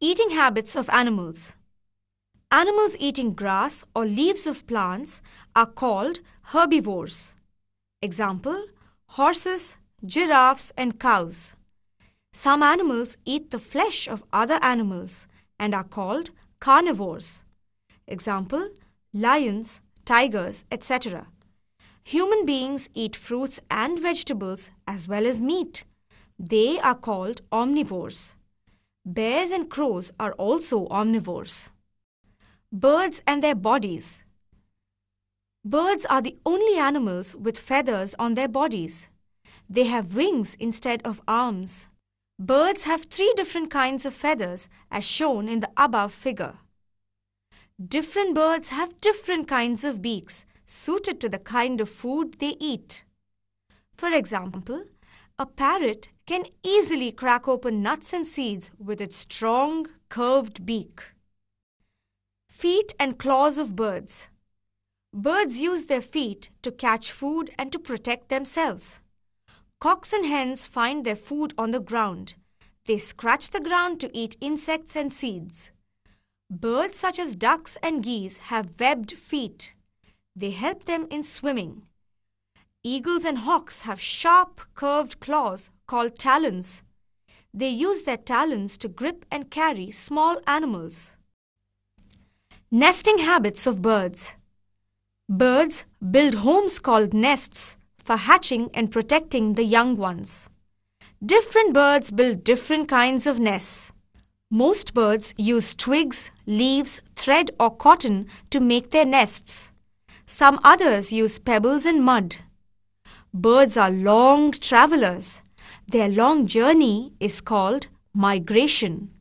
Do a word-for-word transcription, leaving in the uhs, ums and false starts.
Eating habits of animals. Animals eating grass or leaves of plants are called herbivores. Example, horses, giraffes and cows. Some animals eat the flesh of other animals and are called carnivores. Example, lions, tigers, et cetera. Human beings eat fruits and vegetables as well as meat. They are called omnivores. Bears and crows are also omnivores. Birds and their bodies. Birds are the only animals with feathers on their bodies. They have wings instead of arms. Birds have three different kinds of feathers as shown in the above figure. Different birds have different kinds of beaks suited to the kind of food they eat. For example, a parrot can easily crack open nuts and seeds with its strong, curved beak. Feet and claws of birds. Birds use their feet to catch food and to protect themselves. Cocks and hens find their food on the ground. They scratch the ground to eat insects and seeds. Birds such as ducks and geese have webbed feet. They help them in swimming. Eagles and hawks have sharp, curved claws called talons. They use their talons to grip and carry small animals. Nesting habits of birds. Birds build homes called nests for hatching and protecting the young ones. Different birds build different kinds of nests. Most birds use twigs, leaves, thread or cotton to make their nests. Some others use pebbles and mud. Birds are long travelers. Their long journey is called migration.